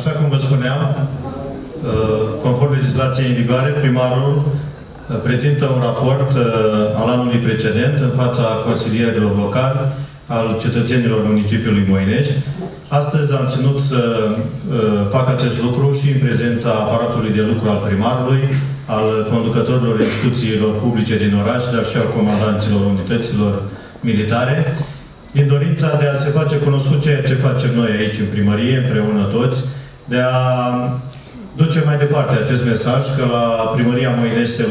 Așa cum vă spuneam, conform legislației în vigoare, primarul prezintă un raport al anului precedent în fața consilierilor locali, al cetățenilor municipiului Moinești. Astăzi am ținut să fac acest lucru și în prezența aparatului de lucru al primarului, al conducătorilor instituțiilor publice din oraș, dar și al comandanților unităților militare, din dorința de a se face cunoscut ceea ce facem noi aici în primărie, împreună toți, de a duce mai departe acest mesaj că la Primăria Moinești se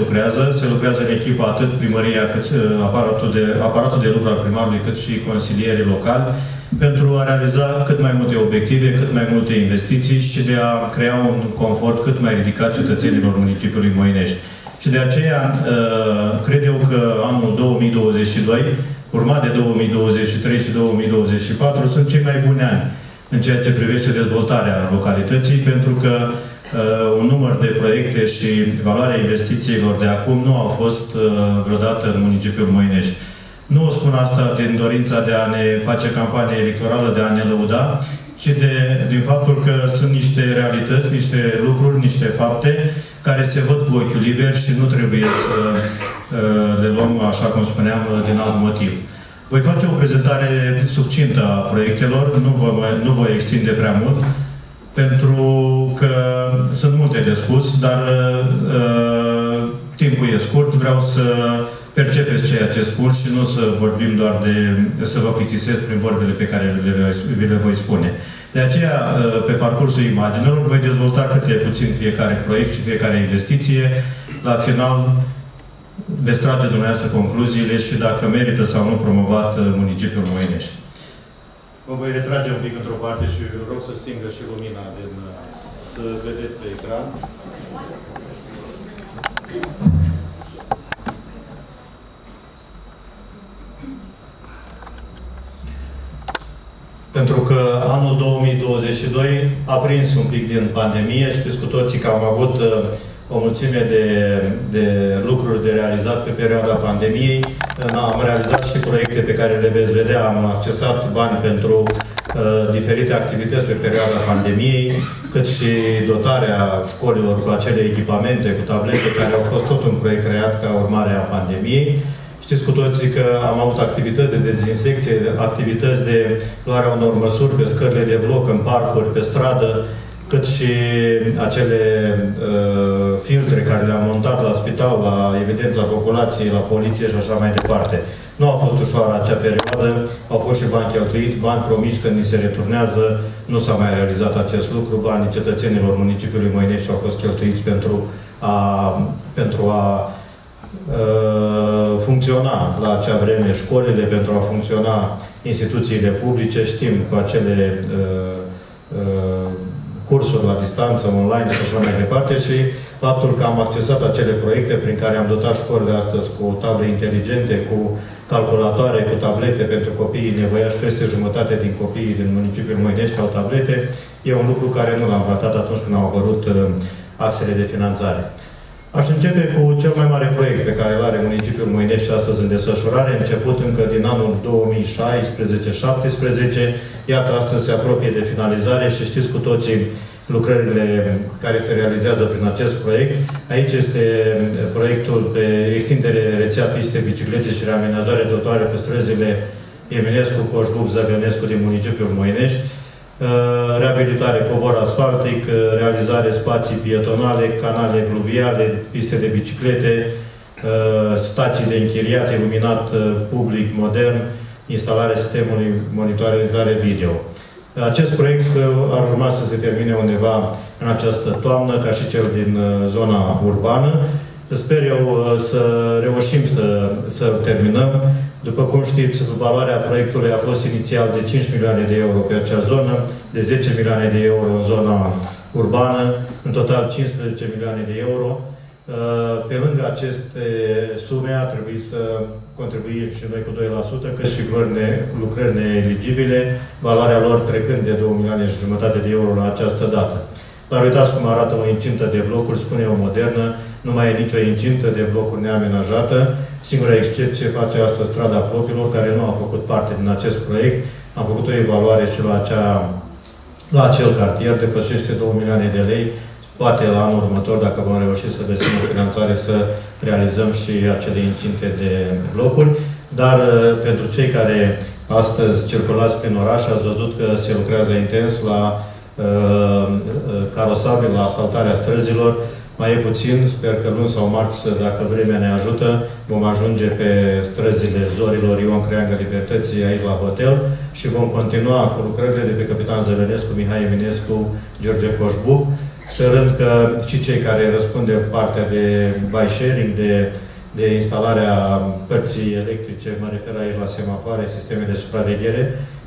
lucrează în echipă atât primăria cât aparatul de lucru al primarului, cât și consilierii locali, pentru a realiza cât mai multe obiective, cât mai multe investiții și de a crea un confort cât mai ridicat cetățenilor municipiului Moinești. Și de aceea, cred eu că anul 2022, urmat de 2023 și 2024, sunt cei mai buni ani în ceea ce privește dezvoltarea localității, pentru că un număr de proiecte și valoarea investițiilor de acum nu au fost vreodată în municipiul Moinești. Nu o spun asta din dorința de a ne face campanie electorală, de a ne lăuda, ci din faptul că sunt niște realități, niște lucruri, niște fapte care se văd cu ochiul liber și nu trebuie să le luăm, așa cum spuneam, din alt motiv. Voi face o prezentare succintă a proiectelor, nu voi extinde prea mult, pentru că sunt multe de spus, dar timpul e scurt, vreau să percepeți ceea ce spun și nu să vorbim doar să vă plictisesc prin vorbele pe care vi le voi spune. De aceea, pe parcursul imaginelor, voi dezvolta câte puțin fiecare proiect și fiecare investiție. La final, veți trage dumneavoastră concluziile și dacă merită sau nu promovat municipiul Moinești. Vă voi retrage un pic într-o parte și rog să stingă și lumina, să vedeți pe ecran. Pentru că anul 2022 a prins un pic din pandemie. Știți cu toții că am avut o mulțime de lucruri de realizat pe perioada pandemiei. Am realizat și proiecte pe care le veți vedea. Am accesat bani pentru diferite activități pe perioada pandemiei, cât și dotarea școlilor cu acele echipamente, cu tablete, care au fost tot un proiect creat ca urmare a pandemiei. Știți cu toții că am avut activități de dezinsecție, activități de luarea unor măsuri pe scările de bloc, în parcuri, pe stradă, cât și acele filtre care le-am montat la spital, la evidența populației, la poliție și așa mai departe. Nu a fost ușoară acea perioadă, au fost și bani cheltuiți, bani promiși când ni se returnează, nu s-a mai realizat acest lucru, banii cetățenilor municipiului Moinești au fost cheltuiți pentru a funcționa la acea vreme școlile, pentru a funcționa instituțiile publice, știm, cu acele cursuri la distanță, online și așa mai departe, și faptul că am accesat acele proiecte prin care am dotat școlile astăzi cu table inteligente, cu calculatoare, cu tablete pentru copiii nevoiași, peste jumătate din copiii din municipiul Moinești au tablete, e un lucru care nu l-am ratat atunci când au apărut axele de finanțare. Aș începe cu cel mai mare proiect pe care îl are municipiul Moinești astăzi în desfășurare, început încă din anul 2016-17. Iată, astăzi se apropie de finalizare și știți cu toții lucrările care se realizează prin acest proiect. Aici este proiectul pe extindere rețea piste biciclete și reamenajare trotuare pe străzile Eminescu, Coșcub, Zavionescu din municipiul Moinești. Reabilitare covor asfaltic, realizare spații pietonale, canale pluviale, piste de biciclete, stații de închiriat, iluminat public modern, instalarea sistemului monitorizare video. Acest proiect ar urma să se termine undeva în această toamnă, ca și cel din zona urbană. Sper eu să reușim să terminăm. După cum știți, valoarea proiectului a fost inițial de 5 milioane de euro pe acea zonă, de 10 milioane de euro în zona urbană, în total 15 milioane de euro. Pe lângă aceste sume a trebuit să contribuim și noi cu 2%, cât și lucrări neeligibile, valoarea lor trecând de 2 milioane și jumătate de euro la această dată. Dar uitați cum arată o incintă de blocuri, spune eu, modernă, nu mai e nicio incintă de blocuri neamenajată. Singura excepție face asta strada Popilor, care nu a făcut parte din acest proiect. Am făcut o evaluare și la acea la acel cartier depășește 2 milioane de lei. Poate la anul următor, dacă vom reuși să găsim o finanțare, să realizăm și acele incinte de blocuri. Dar pentru cei care astăzi circulați prin oraș, ați văzut că se lucrează intens la carosabil, la asfaltarea străzilor. Mai e puțin, sper că luni sau marți, dacă vremea ne ajută, vom ajunge pe străzile Zorilor, Ion Creangă, Libertății, aici la hotel și vom continua cu lucrările de pe Capitan Zăvenescu, Mihai Eminescu, George Coșbuc, sperând că și cei care răspund de partea de bike sharing, de instalarea părții electrice, mă refer aici la semafoare, sisteme de supraveghere,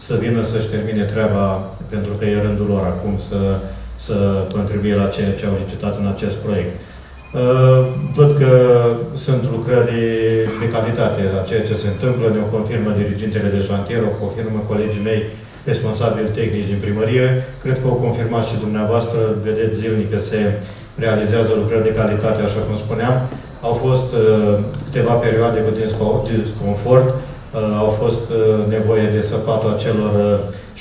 să vină să-și termine treaba, pentru că e rândul lor acum să contribuie la ceea ce au licitat în acest proiect. Văd că sunt lucrări de calitate la ceea ce se întâmplă, ne-o confirmă dirigintele de șantier, o confirmă colegii mei responsabil tehnici din primărie. Cred că o confirmați și dumneavoastră, vedeți zilnic că se realizează lucrări de calitate, așa cum spuneam. Au fost câteva perioade cu disconfort, au fost nevoie de săpatul acelor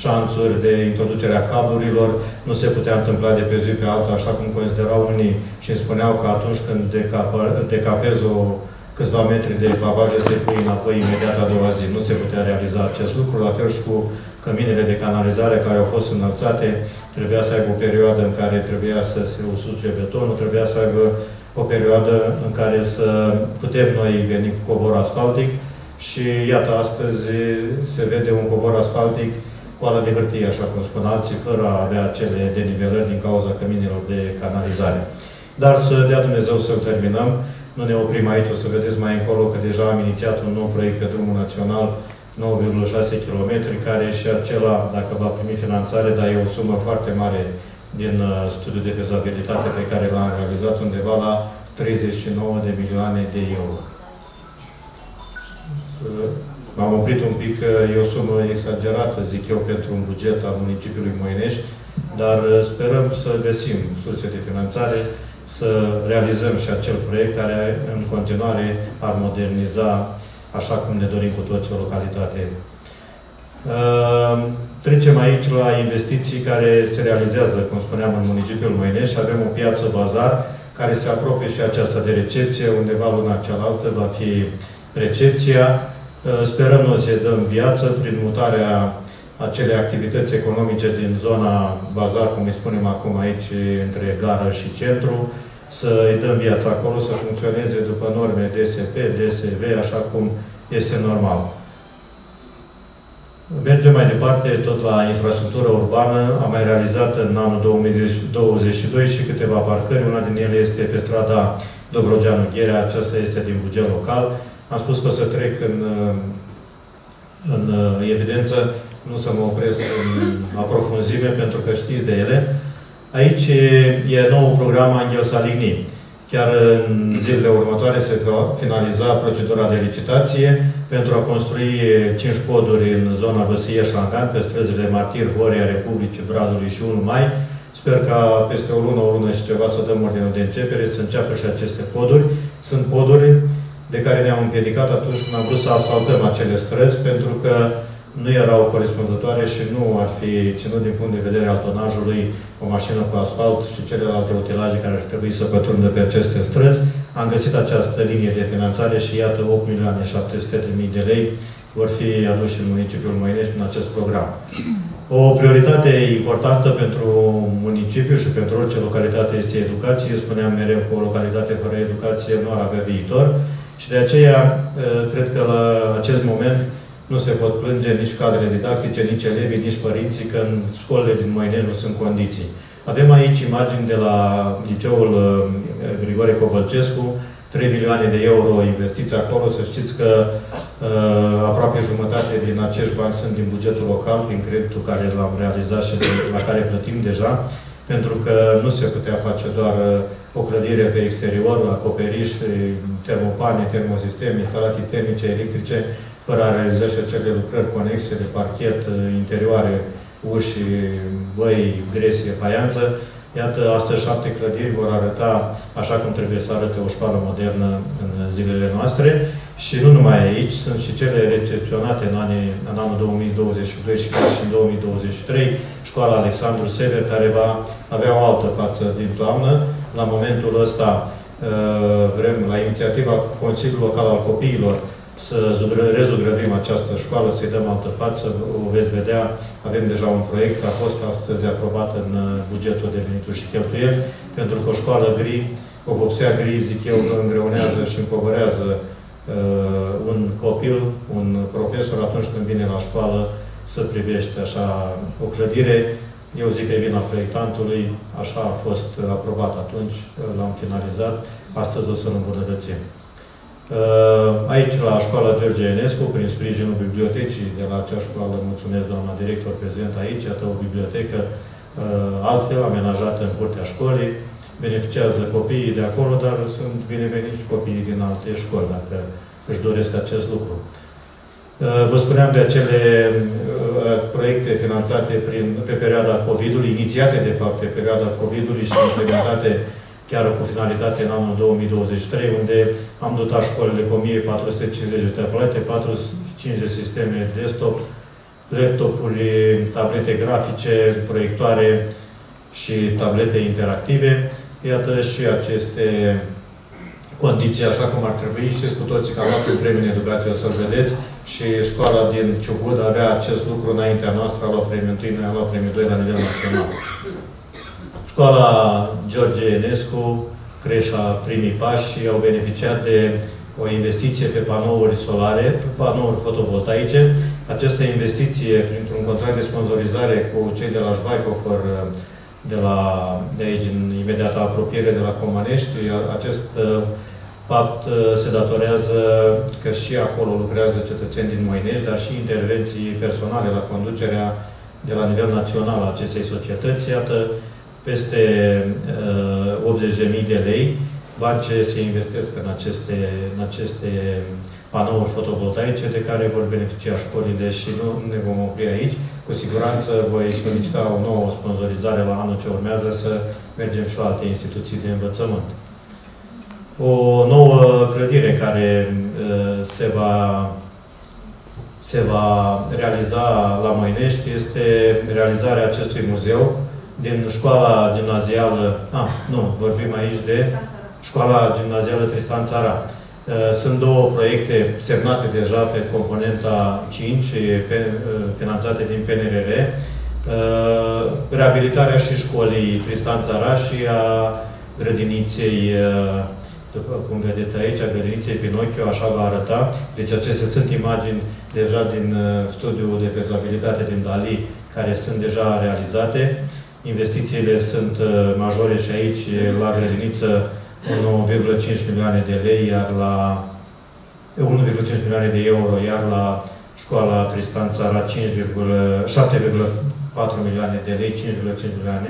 șanțuri, de introducerea cablurilor. Nu se putea întâmpla de pe zi pe alta, așa cum considerau unii și îmi spuneau că atunci când decapezi o câțiva metri de papaje, se pui înapoi imediat a doua zi. Nu se putea realiza acest lucru. La fel și cu căminele de canalizare care au fost înălțate, trebuia să aibă o perioadă în care trebuia să se usuce betonul, trebuia să aibă o perioadă în care să putem noi veni cu covor asfaltic și iată, astăzi se vede un covor asfaltic, coală de hârtie, așa cum spun alții, fără a avea acele denivelări din cauza căminelor de canalizare. Dar să dea Dumnezeu să-l terminăm. Nu ne oprim aici, o să vedeți mai încolo că deja am inițiat un nou proiect pe drumul național, 9,6 km, care și acela, dacă va primi finanțare, dar e o sumă foarte mare din studiul de fezabilitate pe care l-am realizat undeva la 39 de milioane de euro. M-am oprit un pic, e o sumă exagerată, zic eu, pentru un buget al municipiului Moinești, dar sperăm să găsim surse de finanțare, să realizăm și acel proiect care în continuare ar moderniza, așa cum ne dorim cu toți, o localitate. Trecem aici la investiții care se realizează, cum spuneam, în municipiul Moinești și avem o piață bazar care se apropie și aceasta de recepție, undeva luna cealaltă va fi recepția. Sperăm noi să dăm viață prin mutarea acele activități economice din zona bazar, cum îi spunem acum aici, între gară și centru, să-i dăm viața acolo, să funcționeze după norme DSP, DSV, așa cum este normal. Mergem mai departe, tot la infrastructură urbană. Am mai realizat în anul 2022 și câteva parcări. Una din ele este pe strada Dobrogeanu-Gherea, aceasta este din buget local. Am spus că o să trec în evidență, nu să mă opresc în aprofunzime, pentru că știți de ele. Aici e noul program Angel Saligny. Chiar în zilele următoare se va finaliza procedura de licitație pentru a construi 5 poduri în zona Vasiei-Șancant, pe străzile Martir, Horia, Republicii, Brazului și 1 mai. Sper că peste o lună și ceva să dăm ordinul de începere, să înceapă și aceste poduri. Sunt poduri de care ne-am împiedicat atunci când am vrut să asfaltăm acele străzi, pentru că nu erau corespunzătoare și nu ar fi ținut din punct de vedere al tonajului o mașină cu asfalt și celelalte utilaje care ar trebui să pătrundă pe aceste străzi. Am găsit această linie de finanțare și iată 8.700.000 de lei vor fi aduși în municipiul Moinești în acest program. O prioritate importantă pentru municipiu și pentru orice localitate este educație. Spuneam mereu că o localitate fără educație nu ar avea viitor și de aceea cred că la acest moment nu se pot plânge nici cadrele didactice, nici elevii, nici părinții, că în școlile din Moinești nu sunt condiții. Avem aici imagini de la liceul Grigore Covălcescu, 3 milioane de euro investiți acolo. Să știți că aproape jumătate din acești bani sunt din bugetul local, prin creditul care l-am realizat și la care plătim deja, pentru că nu se putea face doar o clădire pe exterior, acoperiș, termopane, termosisteme, instalații termice, electrice, fără a realiza și acele lucrări conexe de parchet, interioare, uși, băi, gresie, faianță. Iată, astăzi 7 clădiri vor arăta așa cum trebuie să arate o școală modernă în zilele noastre Și nu numai aici, sunt și cele recepționate în anul 2022 și în 2023, școala Alexandru Sever, care va avea o altă față din toamnă. La momentul ăsta vrem, la inițiativa Consiliului Local al Copiilor, să rezugrăvim această școală, să-i dăm altă față. O veți vedea, avem deja un proiect, a fost astăzi aprobat în bugetul de venituri și cheltuieli, pentru că o școală gri, o vopsea gri, zic eu, îngreunează și împovărează un copil, un profesor, atunci când vine la școală, să privește așa o clădire. Eu zic că e vina proiectantului, așa a fost aprobat atunci, l-am finalizat, astăzi o să-l îmbunătățim. Aici, la școala George Enescu, prin sprijinul bibliotecii de la acea școală, mulțumesc doamna director prezent aici, iată o bibliotecă altfel amenajată în curtea școlii. Beneficiază copiii de acolo, dar sunt bineveniți copiii din alte școli, dacă își doresc acest lucru. Vă spuneam de acele proiecte finanțate pe perioada COVID-ului, inițiate, de fapt, pe perioada COVID-ului și implementate chiar cu finalitate în anul 2023, unde am dotat școlile cu 1450 de tablete, 45 de sisteme desktop, laptopuri, tablete grafice, proiectoare și tablete interactive. Iată și aceste condiții, așa cum ar trebui. Știți cu toții că am luat un premiu în educație, o să-l vedeți. Și școala din Ciugud avea acest lucru înaintea noastră, a luat premiul 1, noi am luat premiul 2 la nivel național. Școala George Enescu, creșa primii pași, și au beneficiat de o investiție pe panouri solare, pe panouri fotovoltaice. Această investiție, printr-un contract de sponsorizare cu cei de la Schweikofer, de aici, în imediată apropiere, de la Comănești. Acest fapt se datorează că și acolo lucrează cetățeni din Moinești, dar și intervenții personale la conducerea de la nivel național a acestei societăți. Iată, peste 80.000 de lei, bani ce se investesc în aceste panouri fotovoltaice, de care vor beneficia școlile și nu ne vom opri aici. Cu siguranță voi solicita o nouă sponsorizare la anul ce urmează, să mergem și la alte instituții de învățământ. O nouă clădire care se va realiza la Moinești este realizarea acestui muzeu din școala gimnazială... nu, vorbim aici de școala gimnazială Tristan Tzara. Sunt două proiecte semnate deja pe componenta 5, finanțate din PNRR. Reabilitarea și școlii Tristan Tzara și a grădiniței, după cum vedeți aici, a grădiniței Pinocchio, așa va arăta. Deci acestea sunt imagini deja din studiul de fezabilitate din Dali, care sunt deja realizate. Investițiile sunt majore și aici, la grădiniță, 1,5 milioane de lei, iar la 1,5 milioane de euro, iar la școala Tristan Tzara 7,4 milioane de lei, 5,5 milioane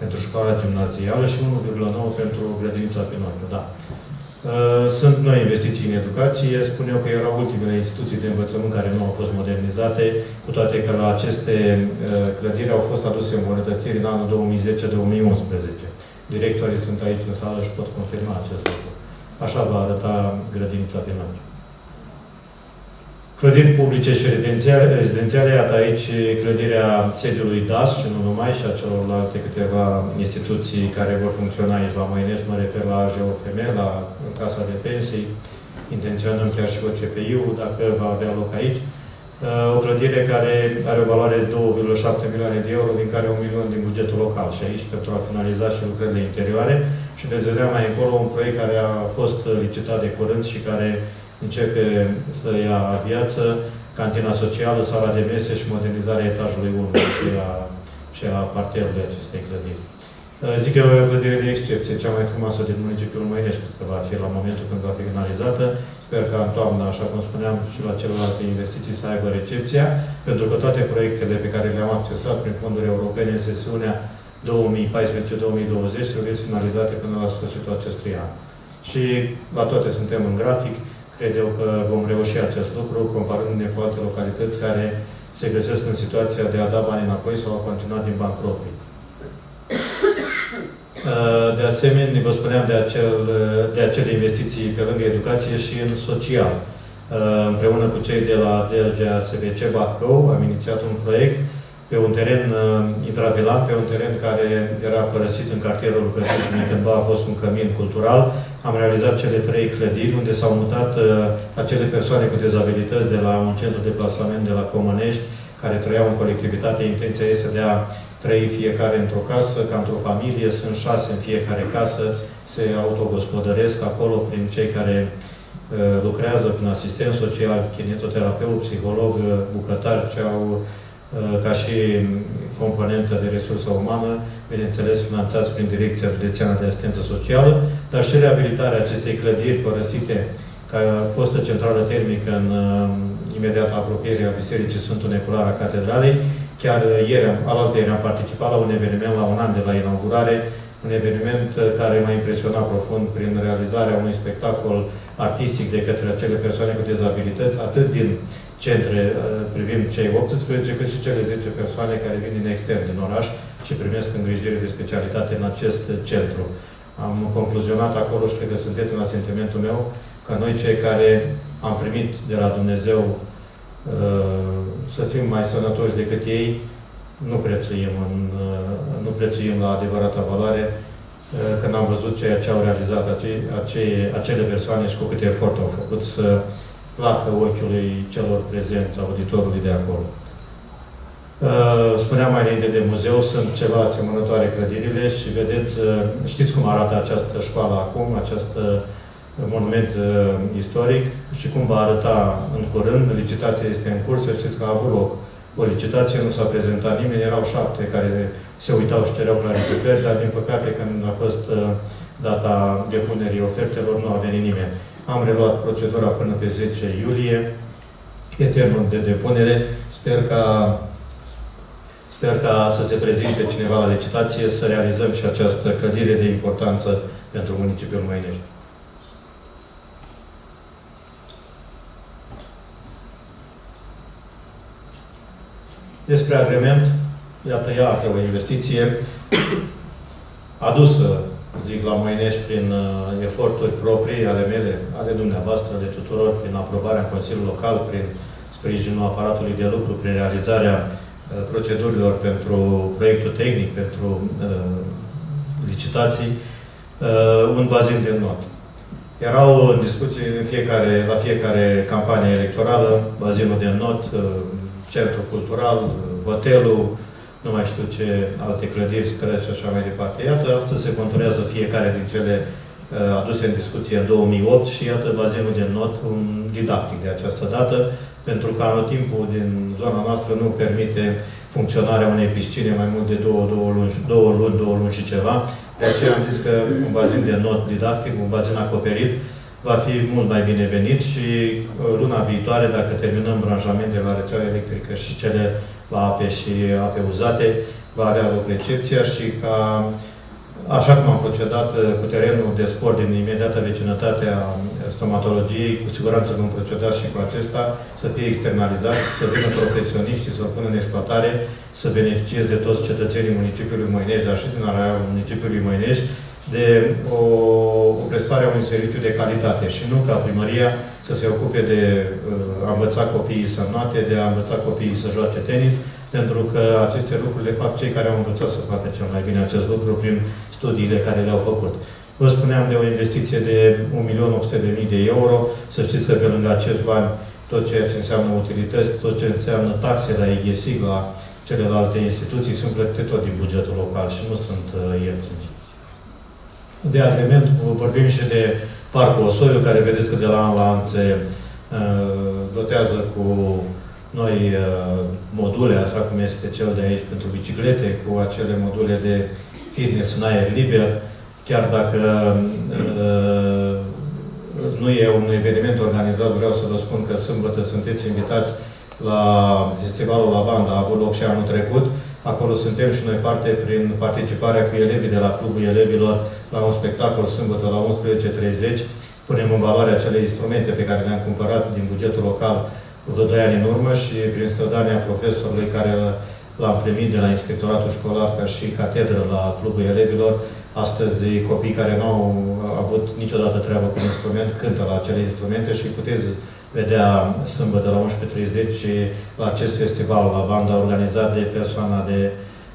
pentru școala gimnazială și 1,9 pentru grădinița Pinocchio, da. Sunt noi investiții în educație. Spun eu că erau ultimele instituții de învățământ care nu au fost modernizate, cu toate că la aceste clădiri au fost aduse îmbunătățiri în anul 2010-2011. Directorii sunt aici în sală și pot confirma acest lucru. Așa va arăta grădinița Pinocchio. Clădiri publice și rezidențiale, iată aici clădirea sediului DAS și nu numai, și a celorlalte câteva instituții care vor funcționa aici la Moinești, mă refer la AJOFM, la Casa de Pensii, intenționăm chiar și OCPI, dacă va avea loc aici. O clădire care are o valoare de 2,7 milioane de euro, din care 1 milion din bugetul local. Și aici, pentru a finaliza și lucrările interioare. Și veți vedea mai încolo un proiect care a fost licitat de curând și care începe să ia viață. Cantina socială, sala de mese și modernizarea etajului 1 și a parterului acestei clădiri. Zic că e o clădire de excepție, cea mai frumoasă din municipiul Moinești, că va fi la momentul când va fi finalizată. Sper că în toamnă, așa cum spuneam, și la celelalte investiții să aibă recepția, pentru că toate proiectele pe care le-am accesat prin fonduri europene în sesiunea 2014-2020 trebuie finalizate până la sfârșitul acestui an. Și la toate suntem în grafic. Cred eu că vom reuși acest lucru, comparându-ne cu alte localități care se găsesc în situația de a da bani înapoi sau a continua din bani proprii. De asemenea, vă spuneam de acele investiții pe lângă educație și în social. Împreună cu cei de la DASVC Bacău am inițiat un proiect pe un teren intravilan, pe un teren care era părăsit în cartierul Lucăcești, cândva a fost un cămin cultural. Am realizat cele 3 clădiri unde s-au mutat acele persoane cu dezabilități de la un centru de plasament de la Comănești, care trăiau în colectivitate. Intenția este de a trăi fiecare într-o casă, ca într-o familie. Sunt 6 în fiecare casă, se autogospodăresc acolo prin cei care lucrează, prin asistent social, kinetoterapeut, psiholog, bucătari, ce au ca și componentă de resursă umană, bineînțeles finanțați prin Direcția Județeană de Asistență Socială, dar și reabilitarea acestei clădiri părăsite ca fostă centrală termică în imediat apropierea Bisericii Sfântul Necular a Catedralei. Chiar ieri, alaltăieri, am participat la un eveniment, la un an de la inaugurare, un eveniment care m-a impresionat profund prin realizarea unui spectacol artistic de către acele persoane cu dezabilități, atât din centre, privim cei 18, cât și cele 10 persoane care vin din extern, din oraș, și primesc îngrijire de specialitate în acest centru. Am concluzionat acolo și cred că sunteți la sentimentul meu că noi, cei care am primit de la Dumnezeu să fim mai sănătoși decât ei, nu prețuim, nu prețuim la adevărata valoare când am văzut ceea ce au realizat acele persoane și cu câte efort au făcut să placă ochiului celor prezenți, auditorului de acolo. Spuneam mai înainte de muzeu, sunt ceva asemănătoare clădirile și vedeți, știți cum arată această școală acum, acest monument istoric și cum va arăta în curând. Licitația este în curs, știți că a avut loc o licitație, nu s-a prezentat nimeni, erau 7 care se uitau și cereau clarificări, dar din păcate când a fost data depunerii ofertelor, nu a venit nimeni. Am reluat procedura până pe 10 iulie, e termenul de depunere. Sper ca să se prezinte cineva la licitație, să realizăm și această clădire de importanță pentru municipiul Moinești. Despre agrement, iată, iată o investiție adusă, zic, la Moinești prin eforturi proprii, ale mele, ale dumneavoastră, ale tuturor, prin aprobarea Consiliului Local, prin sprijinul aparatului de lucru, prin realizarea procedurilor pentru proiectul tehnic, pentru licitații, un bazin de not. Erau în discuții în la fiecare campanie electorală, bazinul de not, centru cultural, hotelul, nu mai știu ce alte clădiri, străzi și așa mai departe. Iată, astăzi se conturează fiecare din cele aduse în discuție în 2008 și iată bazinul de not, un didactic de această dată, pentru că anotimpul din zona noastră nu permite funcționarea unei piscine mai mult de două luni și ceva. De aceea am zis că un bazin de not didactic, un bazin acoperit, va fi mult mai binevenit și luna viitoare, dacă terminăm branjamentele la rețeaua electrică și cele la ape și ape uzate, va avea loc recepția și ca, așa cum am procedat cu terenul de sport din imediata vecinătate a stomatologiei, cu siguranță vom proceda și cu acesta, să fie externalizat, să vină profesioniști, să pună în exploatare, să beneficieze toți cetățenii municipiului Moinești, dar și din arealul municipiului Moinești, de o prestare a unui serviciu de calitate și nu ca primăria să se ocupe de a învăța copiii să înnate, de a învăța copiii să joace tenis, pentru că aceste lucruri le fac cei care au învățat să facă cel mai bine acest lucru prin studiile care le-au făcut. Vă spuneam de o investiție de 1.800.000 de euro. Să știți că pe lângă acești bani, tot ceea ce înseamnă utilități, tot ce înseamnă taxe la IGSIG, la celelalte instituții, sunt plătite tot din bugetul local și nu sunt ieftini. De agrement vorbim și de Parcul Osoiu, care vedeți că de la an la an se dotează cu noi module, așa cum este cel de aici pentru biciclete, cu acele module de fitness în aer liber. Chiar dacă nu e un eveniment organizat, vreau să vă spun că sâmbătă sunteți invitați la Festivalul Lavanda, a avut loc și anul trecut. Acolo suntem și noi parte prin participarea cu elevii de la Clubul Elevilor la un spectacol sâmbătă la 11:30. Punem în valoare acele instrumente pe care le-am cumpărat din bugetul local cu vreo 2 ani în urmă și prin strădania profesorului care l-am primit de la Inspectoratul Școlar ca și catedră la Clubul Elevilor. Astăzi, copiii care nu au avut niciodată treabă cu un instrument, cântă la acele instrumente și puteți vedea sâmbătă la 11:30 la acest festival la Vanda, organizat de persoana de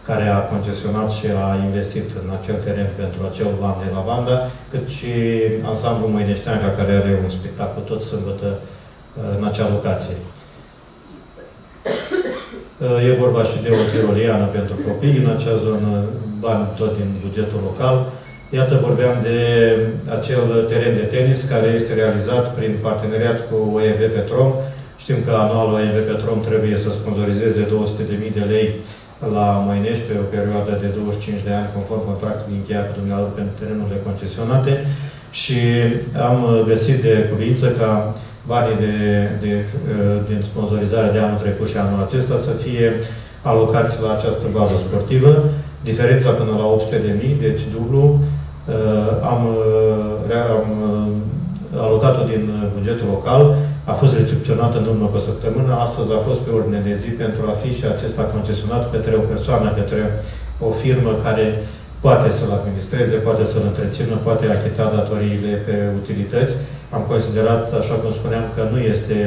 care a concesionat și a investit în acel teren pentru acel ban de la Vanda, cât și ansamblul Moineșteanca, care are un spectacol tot sâmbătă în acea locație. E vorba și de o tiroliană pentru copii, în acea zonă, bani tot din bugetul local. Iată, vorbeam de acel teren de tenis care este realizat prin parteneriat cu OMV Petrom. Știm că anual OMV Petrom trebuie să sponsorizeze 200.000 de lei la Moinești pe o perioadă de 25 de ani, conform contractului încheiat cu dumneavoastră pentru terenurile concesionate. Și am găsit de cuvință ca banii de sponsorizare de anul trecut și anul acesta să fie alocați la această bază sportivă. Diferența până la 800.000, deci dublu, am alocat-o din bugetul local, a fost recepționată în urmă cu o săptămână, astăzi a fost pe ordine de zi pentru a fi și acesta concesionat către o persoană, către o firmă care poate să-l administreze, poate să-l întrețină, poate achita datoriile pe utilități. Am considerat, așa cum spuneam, că nu este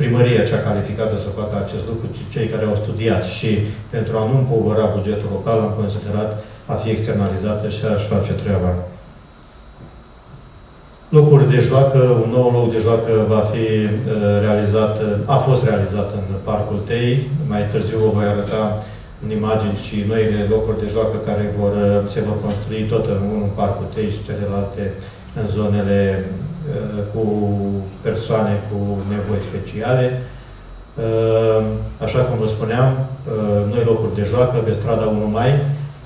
primăria cea calificată să facă acest lucru, ci cei care au studiat. Și pentru a nu împovăra bugetul local, am considerat a fi externalizată și aș face treaba. Locuri de joacă, un nou loc de joacă va fi realizat, a fost realizat în Parcul Tei. Mai târziu vă voi arăta în imagini și noile locuri de joacă care se vor construi tot în unul în Parcul Tei și celelalte în zonele cu persoane cu nevoi speciale. Așa cum vă spuneam, noi locuri de joacă pe strada 1 Mai.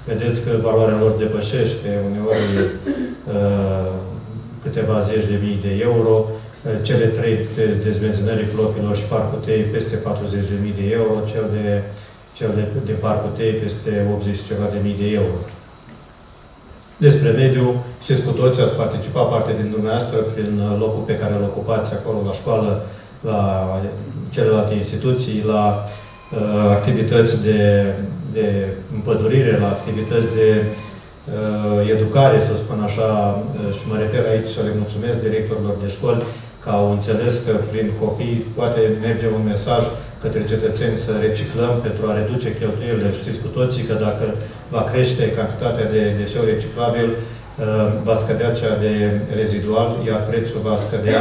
Vedeți că valoarea lor depășește uneori câteva zeci de mii de euro. Cele trei pe dezbenzinării Popilor și Parcul Tei peste 40.000 de euro. Cel de Parcul Tei peste 80.000 de euro. Despre mediu, știți cu toți, ați participat parte din dumneavoastră prin locul pe care îl ocupați acolo la școală, la celelalte instituții, la activități de împădurire, la activități de educare, să spun așa, și mă refer aici să le mulțumesc directorilor de școli că au înțeles că prin copii poate merge un mesaj către cetățeni să reciclăm pentru a reduce cheltuielile. Știți cu toții că dacă va crește cantitatea de deșeuri reciclabil, va scădea cea de rezidual, iar prețul va scădea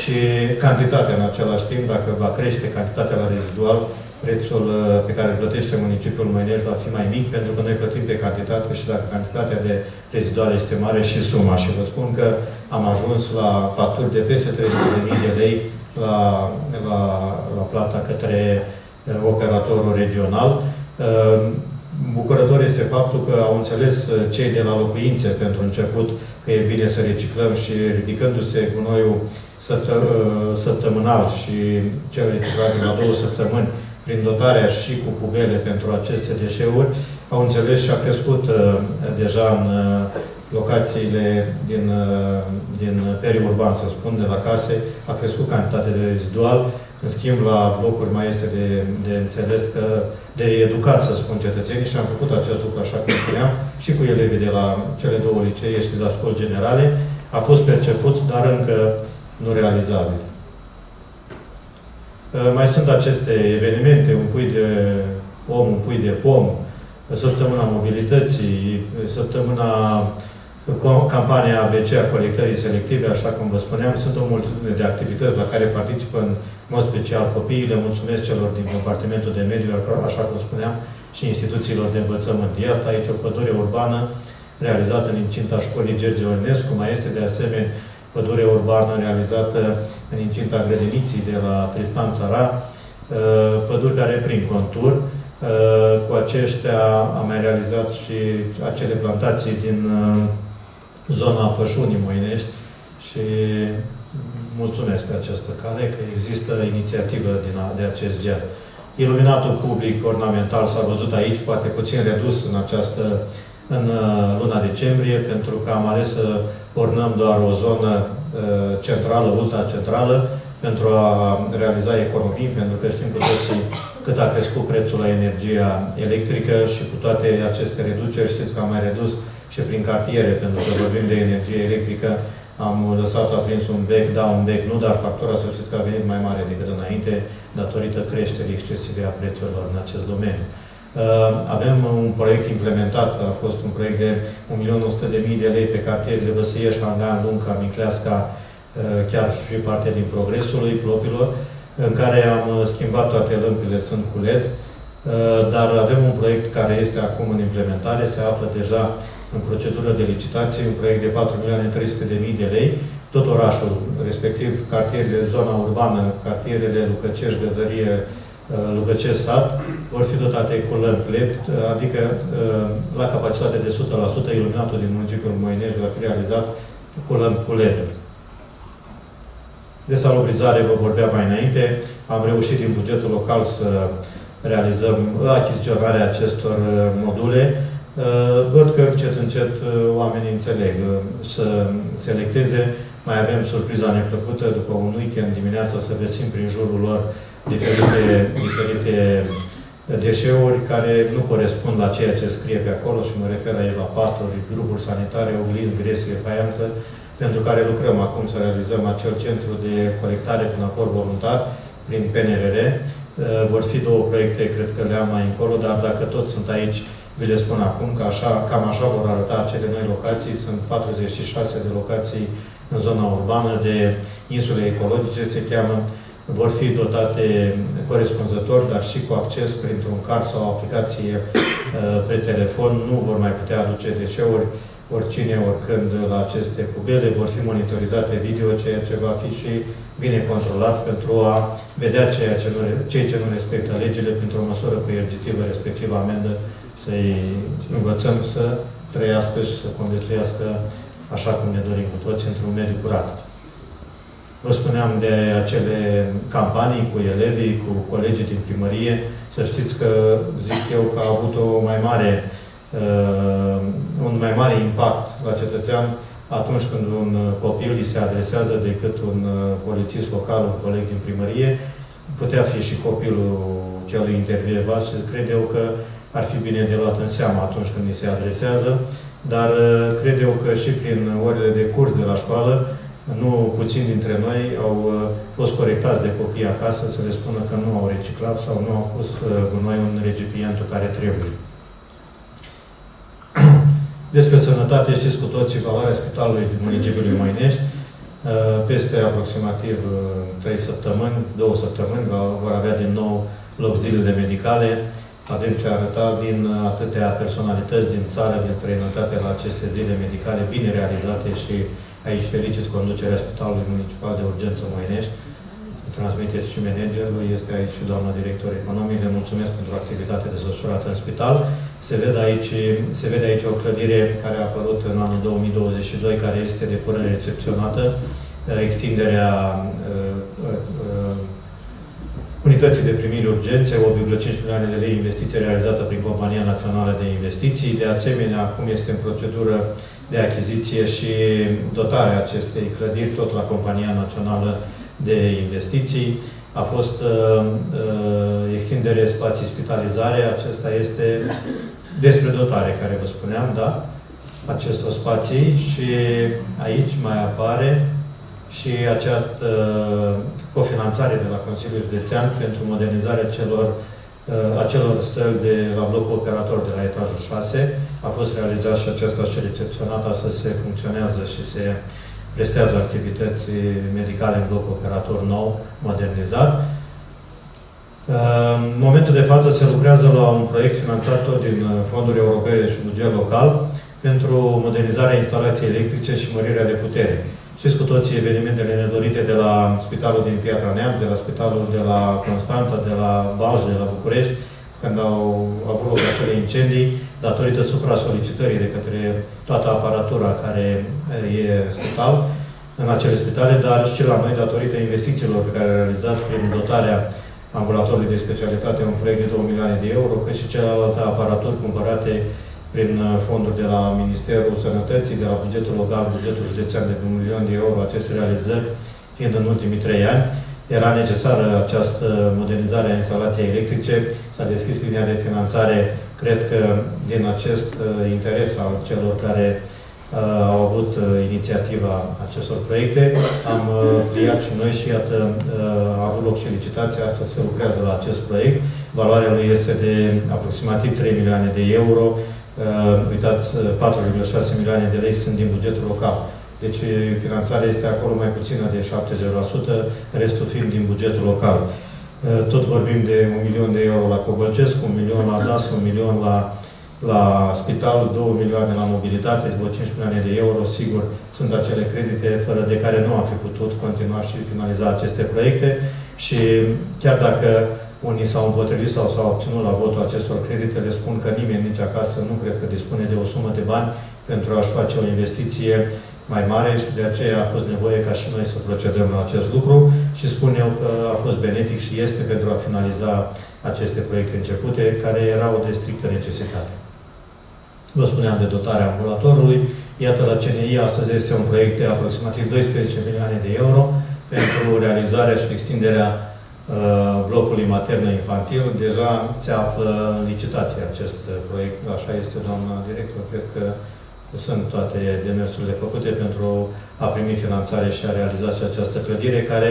și cantitatea în același timp, dacă va crește cantitatea la rezidual, prețul pe care îl plătește municipiul Moinești va fi mai mic, pentru că noi plătim pe cantitate și dacă cantitatea de rezidual este mare și suma. Și vă spun că am ajuns la facturi de peste 300.000 de lei la plata către operatorul regional. Bucurător este faptul că au înțeles cei de la locuințe pentru început că e bine să reciclăm și ridicându-se gunoiul săptămânal și cel reciclabil la 2 săptămâni prin dotarea și cu pubele pentru aceste deșeuri, au înțeles și a crescut deja în locațiile din periurban, să spun, de la case, a crescut cantitatea de rezidual. În schimb, la blocuri mai este de înțeles că, de educat, să spun, cetățenii și am făcut acest lucru, așa cum spuneam, și cu elevii de la cele 2 licee și de la școli generale. A fost perceput, dar încă nu realizabil. Mai sunt aceste evenimente, un pui de om, un pui de pom, săptămâna mobilității, săptămâna campania ABC a colectării selective, așa cum vă spuneam, sunt o multitudine de activități la care participă în mod special copiii. Le mulțumesc celor din compartimentul de mediu, așa cum spuneam, și instituțiilor de învățământ. Iată aici o pădure urbană realizată în incinta școlii George Enescu, mai este de asemenea pădure urbană realizată în incinta grădiniții de la Tristan Tzara, păduri care prin contur. Cu aceștia am mai realizat și acele plantații din zona pășunii Moinești și mulțumesc pe această cale că există inițiativă de acest gen. Iluminatul public ornamental s-a văzut aici, poate puțin redus în luna decembrie, pentru că am ales să ornăm doar o zonă centrală, ultra centrală, pentru a realiza economii, pentru că știm cu toții cât a crescut prețul la energia electrică și cu toate aceste reduceri, știți că am mai redus și prin cartiere, pentru că vorbim de energie electrică, am lăsat, a prins un bec, da, un bec, nu, dar factura, să știți că a venit mai mare decât înainte, datorită creșterii excesive a prețurilor în acest domeniu. Avem un proiect implementat, a fost un proiect de 1.100.000 de lei pe cartierele Vasiei-Șancant, Lunca, Micleasca, chiar și parte din progresului Popilor, în care am schimbat toate lămpile, sunt cu LED, dar avem un proiect care este acum în implementare, se află deja în procedură de licitație, un proiect de 4.300.000 de lei, tot orașul, respectiv cartierele, zona urbană, cartierele Lucăcești, Găzărie, Lucăcești, Sat, vor fi dotate cu lămpi LED, adică la capacitate de 100%, iluminatul din municipiul Moinești va fi realizat cu lămpi cu LED-uri. De salubrizare vă vorbeam mai înainte. Am reușit din bugetul local să realizăm achiziționarea acestor module. Văd că încet, încet oamenii înțeleg să selecteze. Mai avem surpriza neplăcută după un weekend dimineața să găsim prin jurul lor diferite deșeuri care nu corespund la ceea ce scrie pe acolo și mă refer aici la paturi, grupuri sanitare, oglinzi, gresie, faianță, pentru care lucrăm acum să realizăm acel centru de colectare prin aport voluntar, prin PNRR. Vor fi două proiecte, cred că le am mai încolo, dar dacă toți sunt aici, vi le spun acum că așa, cam așa vor arăta acele noi locații. Sunt 46 de locații în zona urbană de insule ecologice, se cheamă. Vor fi dotate corespunzător, dar și cu acces printr-un card sau o aplicație pe telefon. Nu vor mai putea aduce deșeuri oricine, oricând, la aceste pubele. Vor fi monitorizate video, ceea ce va fi și bine controlat pentru a vedea cei ce nu respectă legile, printr-o măsură coercitivă, respectiv amendă, să-i învățăm să trăiască și să conviețuiască așa cum ne dorim cu toți, într-un mediu curat. Vă spuneam de acele campanii cu elevii, cu colegii din primărie. Să știți că, zic eu, că a avut o mai mare un mai mare impact la cetățean atunci când un copil îi se adresează decât un polițist local, un coleg din primărie. Putea fi și copilul celui intervievat și cred eu că ar fi bine de luat în seamă atunci când îi se adresează, dar cred eu că și prin orele de curs de la școală, nu puțini dintre noi au fost corectați de copii acasă să le spună că nu au reciclat sau nu au pus gunoi în recipientul care trebuie. Despre sănătate, știți cu toții valoarea Spitalului din municipiului Moinești. Peste aproximativ 3 săptămâni, 2 săptămâni, vor avea din nou loc zilele medicale. Avem ce arăta din atâtea personalități din țară, din străinătate, la aceste zile medicale bine realizate și aici felicit conducerea Spitalului Municipal de Urgență Moinești. Transmiteți și managerul, este aici și doamna director economic. Le mulțumesc pentru activitatea desfășurată în spital. Se vede aici o clădire care a apărut în anul 2022, care este de curând recepționată. Extinderea unității de primire urgențe, 8,5 milioane de lei investiție realizată prin Compania Națională de Investiții. De asemenea, acum este în procedură de achiziție și dotarea acestei clădiri, tot la Compania Națională de Investiții. A fost extindere spații spitalizare. Acesta este despre dotare, care vă spuneam, da? Acestor spații și aici mai apare și această cofinanțare de la Consiliul Județean pentru modernizarea acelor săli de la blocul operator de la etajul 6. A fost realizat și aceasta și recepționat, astăzi se funcționează și se prestează activități medicale în bloc operator nou, modernizat. În momentul de față se lucrează la un proiect finanțat tot din fonduri europene și buget local pentru modernizarea instalației electrice și mărirea de putere. Știți cu toții evenimentele nedorite de la Spitalul din Piatra Neamț, de la Spitalul de la Constanța, de la Balj, de la București, când au avut loc acele incendii, datorită supra-solicitării de către toată aparatura care e spital, în acele spitale, dar și la noi, datorită investițiilor pe care le-a realizat prin dotarea ambulatorului de specialitate, un proiect de 2 milioane de euro, cât și celelalte aparaturi cumpărate prin fonduri de la Ministerul Sănătății, de la bugetul local, bugetul județean de 1 milion de euro, aceste realizări fiind în ultimii 3 ani. era necesară această modernizare a instalației electrice. S-a deschis linia de finanțare, cred că din acest interes al celor care au avut inițiativa acestor proiecte. Am pliat și noi și iată, a avut loc și licitația. Astăzi se lucrează la acest proiect. Valoarea lui este de aproximativ 3 milioane de euro. Uitați, 4,6 milioane de lei sunt din bugetul local. Deci finanțarea este acolo mai puțină de 70%, restul fiind din bugetul local. Tot vorbim de 1 milion de euro la Covălcescu, 1 milion la DAS, 1 milion la spital, 2 milioane la mobilitate, 5 milioane de euro, sigur, sunt acele credite fără de care nu am fi putut continua și finaliza aceste proiecte și chiar dacă unii s-au împotrivit sau s-au obținut la votul acestor credite, le spun că nimeni nici acasă nu cred că dispune de o sumă de bani pentru a-și face o investiție mai mare și de aceea a fost nevoie ca și noi să procedăm la acest lucru și spun eu că a fost benefic și este pentru a finaliza aceste proiecte începute, care erau de strictă necesitate. Vă spuneam de dotarea ambulatorului. Iată, la CNI astăzi este un proiect de aproximativ 12 milioane de euro pentru realizarea și extinderea blocului maternă-infantil. Deja se află în licitație acest proiect. Așa este, doamna director. Cred că sunt toate demersurile făcute pentru a primi finanțare și a realiza și această clădire, care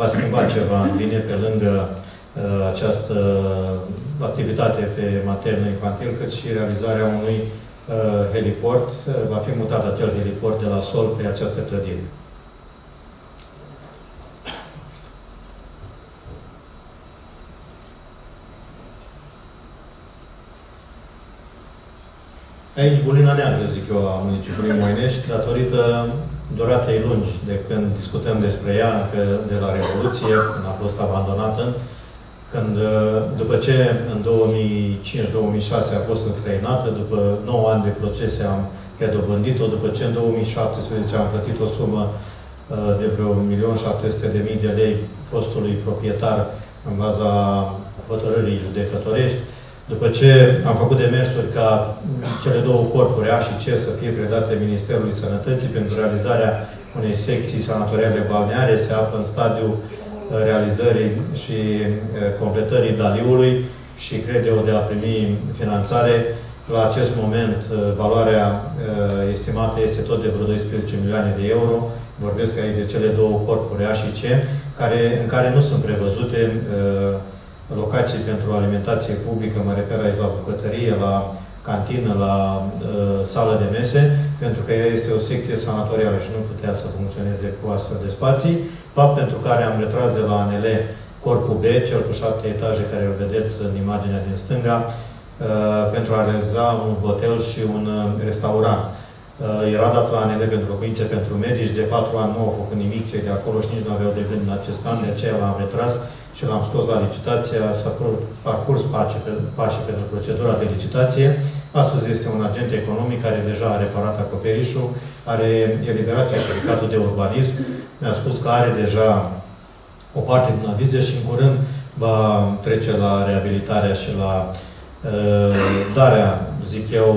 va schimba ceva în bine pe lângă această activitate pe maternă-infantil, cât și realizarea unui heliport. Va fi mutat acel heliport de la sol pe această clădire. Aici bulina neagră, zic eu, a municipiului Moinești, datorită duratei lungi de când discutăm despre ea, încă de la Revoluție, când a fost abandonată, când, după ce în 2005-2006 a fost înstrăinată, după 9 ani de procese am redobândit-o, după ce în 2017 am plătit o sumă de vreo 1.700.000 de lei fostului proprietar în baza hotărârii judecătorești, după ce am făcut demersuri ca cele două corpuri, A și C, să fie predate Ministerului Sănătății pentru realizarea unei secții sanatoriale balneare, se află în stadiu realizării și completării Daliului și cred eu de a primi finanțare. La acest moment, valoarea estimată este tot de vreo 12 milioane de euro. Vorbesc aici de cele două corpuri, A și C, în care nu sunt prevăzute locații pentru alimentație publică, mă refer aici la bucătărie, la cantină, la sală de mese, pentru că ea este o secție sanatorială și nu putea să funcționeze cu astfel de spații, fapt pentru care am retras de la ANL corpul B, cel cu 7 etaje, care îl vedeți în imaginea din stânga, pentru a realiza un hotel și un restaurant. Era dat la ANL pentru locuințe pentru medici, de 4 ani nu au făcut nimic cei de acolo și nici nu aveau de gând în acest an, de aceea l-am retras și l-am scos la licitație, s-a parcurs pașii pentru procedura de licitație. Astăzi este un agent economic care deja a reparat acoperișul, are eliberat certificatul de urbanism, mi-a spus că are deja o parte din avize și în curând va trece la reabilitarea și la darea, zic eu,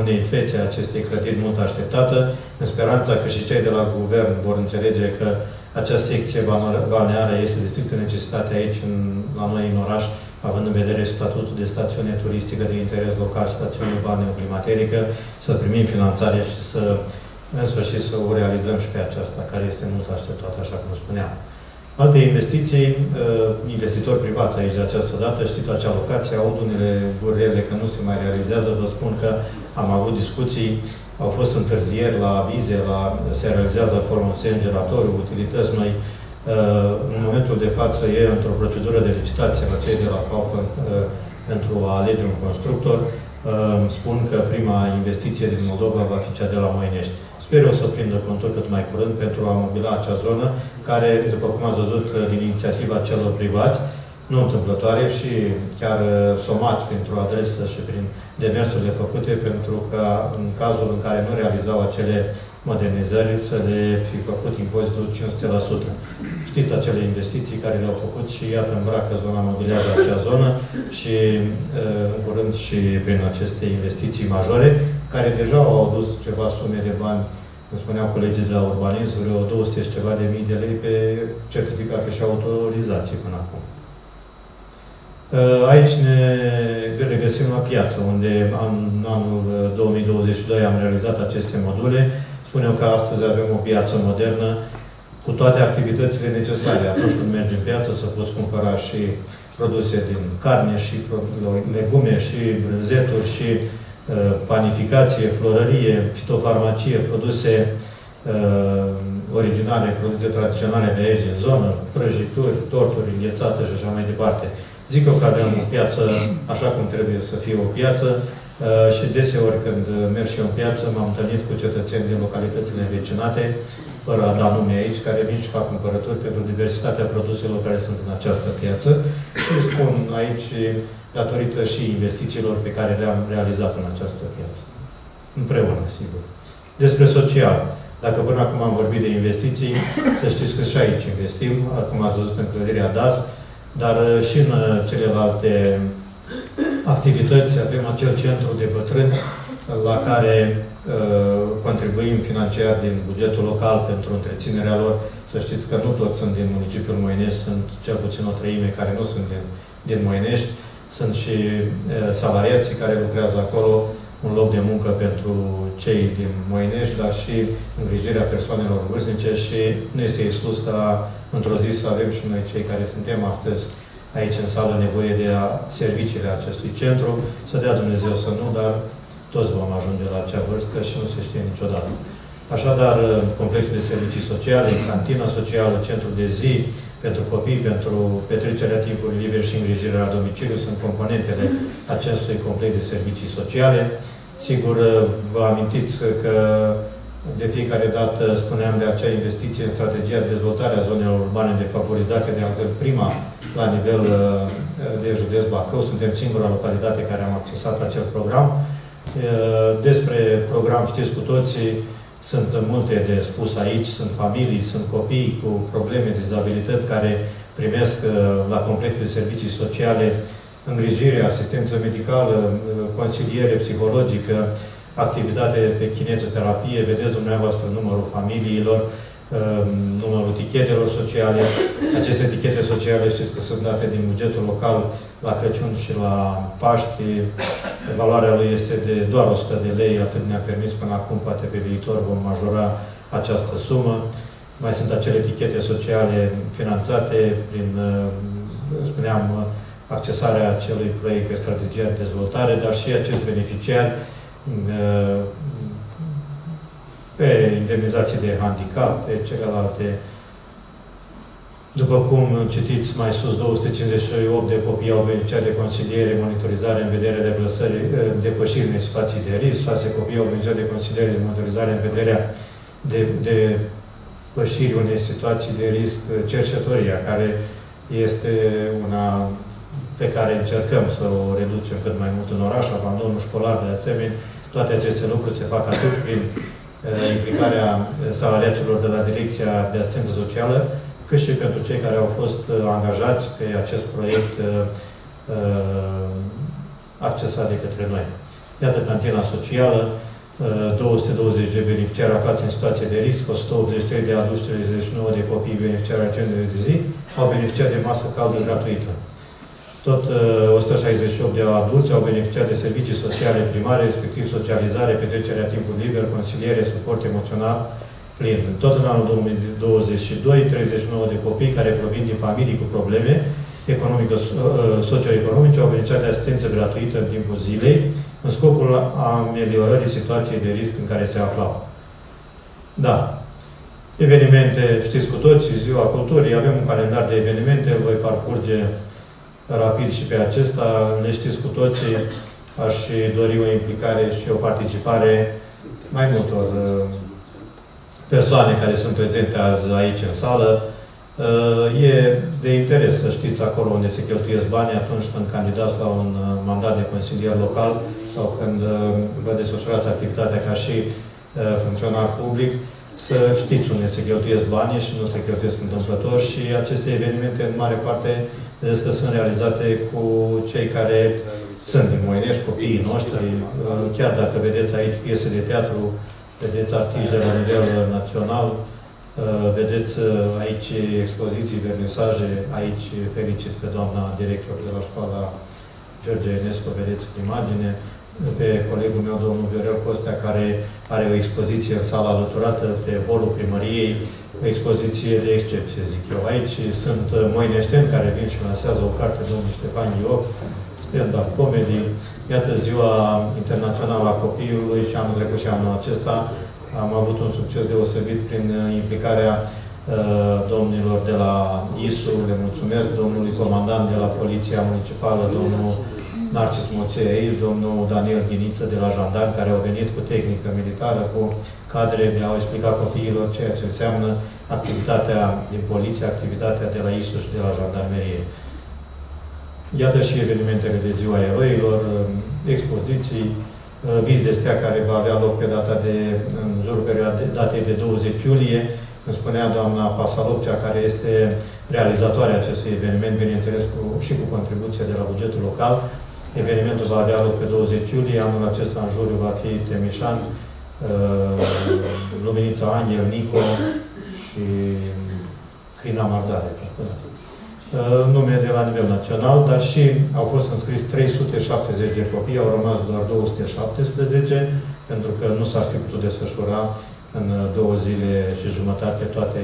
unei fețe acestei clădiri mult așteptată, în speranța că și cei de la guvern vor înțelege că această secție balneară este de strictă necesitate aici, la noi în oraș, având în vedere statutul de stațiune turistică de interes local, stațiune balneoclimaterică, să primim finanțare și să, în sfârșit, să o realizăm și pe aceasta, care este mult așteptată, așa cum spuneam. Alte investiții, investitori privați aici de această dată, știți acea locație, aud unele gurele că nu se mai realizează, vă spun că am avut discuții, au fost întârzieri la avize, se realizează acolo un sengeratoriu, utilități noi. În momentul de față e într-o procedură de licitație la cei de la Kaufland pentru a alege un constructor. Spun că prima investiție din Moldova va fi cea de la Moinești. Sper eu să prindă contur cât mai curând pentru a mobila acea zonă, care, după cum ați văzut, din inițiativa celor privați, nu întâmplătoare și chiar somați printr-o adresă și prin demersurile făcute, pentru că în cazul în care nu realizau acele modernizări, să le fi făcut impozitul 500%. Știți acele investiții care le-au făcut și iată îmbracă zona mobiliară acea zonă și în curând și prin aceste investiții majore, care deja au adus ceva sume de bani cum spuneau colegii de la urbanism, vreo 200 și ceva de mii de lei pe certificate și autorizații până acum. Aici ne regăsim la piață, unde în anul 2022 am realizat aceste module. Spuneam că astăzi avem o piață modernă cu toate activitățile necesare. Atunci când mergi în piață să poți cumpăra și produse din carne, și legume, și brânzeturi, și panificație, florărie, fitofarmacie, produse originale, produse tradiționale de aici, din zonă, prăjituri, torturi, înghețate și așa mai departe. Zic eu că avem o piață așa cum trebuie să fie o piață și deseori când merg și eu în piață m-am întâlnit cu cetățeni din localitățile învecinate, fără a da nume aici, care vin și fac cumpărături pentru diversitatea produselor care sunt în această piață și spun aici datorită și investițiilor pe care le-am realizat în această piață. Împreună, sigur. Despre social. Dacă până acum am vorbit de investiții, să știți că și aici investim, acum ați văzut în clădirea DAS, dar și în celelalte activități avem acel centru de bătrâni la care contribuim financiar din bugetul local pentru întreținerea lor. Să știți că nu toți sunt din municipiul Moinești, sunt cel puțin o treime care nu sunt din Moinești. Sunt și salariații care lucrează acolo, un loc de muncă pentru cei din Moinești, dar și îngrijirea persoanelor vârstnice și nu este exclus ca într-o zi să avem și noi cei care suntem astăzi aici în sală nevoie de serviciile acestui centru. Să dea Dumnezeu să nu, dar toți vom ajunge la acea vârstă și nu se știe niciodată. Așadar, complexul de servicii sociale, cantina socială, centru de zi pentru copii, pentru petrecerea timpului liber și îngrijirea la domiciliu sunt componentele acestui complex de servicii sociale. Sigur, vă amintiți că de fiecare dată spuneam de acea investiție în strategia de dezvoltare a zonelor urbane defavorizate, de altfel prima la nivel de județ Bacău. Suntem singura localitate care am accesat acel program. Despre program știți cu toții. Sunt multe de spus aici, sunt familii, sunt copii cu probleme, dizabilități care primesc la complex de servicii sociale îngrijire, asistență medicală, consiliere psihologică, activitate pe kinetoterapie. Vedeți dumneavoastră numărul familiilor, numărul tichetelor sociale. Aceste etichete sociale știți că sunt date din bugetul local la Crăciun și la Paști. Valoarea lui este de doar 100 de lei, atât ne-a permis până acum, poate pe viitor vom majora această sumă. Mai sunt acele etichete sociale finanțate prin, spuneam, accesarea acelui proiect pe strategia de dezvoltare, dar și acești beneficiari pe indemnizații de handicap, pe celelalte. După cum citiți mai sus, 258 de copii au beneficiat de consiliere, monitorizare în vederea depășirii unei situații de risc, 6 copii au beneficiat de consiliere, monitorizare în vederea depășirii unei situații de risc, cercetoria, care este una pe care încercăm să o reducem cât mai mult în oraș, abandonul școlar de asemenea. Toate aceste lucruri se fac atât prin implicarea salariaților de la Direcția de Asistență Socială, cât și pentru cei care au fost angajați pe acest proiect accesat de către noi. Iată cantina socială, 220 de beneficiari aflați în situație de risc, 183 de adulți, 39 de copii beneficiari a centrului de zi, au beneficiat de masă caldă gratuită. Tot 168 de adulți au beneficiat de servicii sociale primare, respectiv socializare, petrecerea timpului liber, consiliere, suport emoțional, plin. Tot în anul 2022, 39 de copii care provin din familii cu probleme socioeconomice au beneficiat de asistență gratuită în timpul zilei, în scopul ameliorării situației de risc în care se aflau. Da. Evenimente, știți cu toți, Ziua Culturii, avem un calendar de evenimente, îl voi parcurge rapid și pe acesta, le știți cu toții, aș dori o implicare și o participare mai multor persoane care sunt prezente azi aici în sală. E de interes să știți acolo unde se cheltuiesc banii atunci când candidați la un mandat de consilier local sau când vă desfășurați activitatea ca și funcționar public, să știți unde se cheltuiesc banii și nu se cheltuiesc întâmplător și aceste evenimente în mare parte vedeți că sunt realizate cu cei care sunt din Moinești, copiii noștri, chiar dacă vedeți aici piese de teatru vedeți artize la nivel național, vedeți aici expoziții, vernisaje, aici felicit pe doamna director de la școala George Enescu, vedeți în imagine, pe colegul meu, domnul Viorel Costea, care are o expoziție în sala alăturată pe holul primăriei, o expoziție de excepție, zic eu. Aici sunt moineșteni care vin și lansează o carte, domnul Ștefan Ioc, stand-up comedy. Iată Ziua Internațională a Copilului și anul trecut și anul acesta am avut un succes deosebit prin implicarea domnilor de la ISU, le mulțumesc, domnului comandant de la Poliția Municipală, domnul Narcis Moței aici, domnul Daniel Ghiniță de la jandarmi, care au venit cu tehnică militară, cu cadre de a explica copiilor ceea ce înseamnă activitatea din poliție, activitatea de la ISU și de la jandarmerie. Iată și evenimentele de Ziua Eroilor, expoziții, vis de stea care va avea loc pe data de, în jurul datei de 20 iulie. Îmi spunea doamna Pasalov, cea care este realizatoarea acestui eveniment, bineînțeles și cu contribuție de la bugetul local. Evenimentul va avea loc pe 20 iulie, anul acesta în juriu va fi Temișan, Luminița Angel, Nico și Crina Mardare. Nume de la nivel național, dar și au fost înscriși 370 de copii, au rămas doar 217, pentru că nu s-ar fi putut desfășura în 2 zile și jumătate toate,